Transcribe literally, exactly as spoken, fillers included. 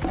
What?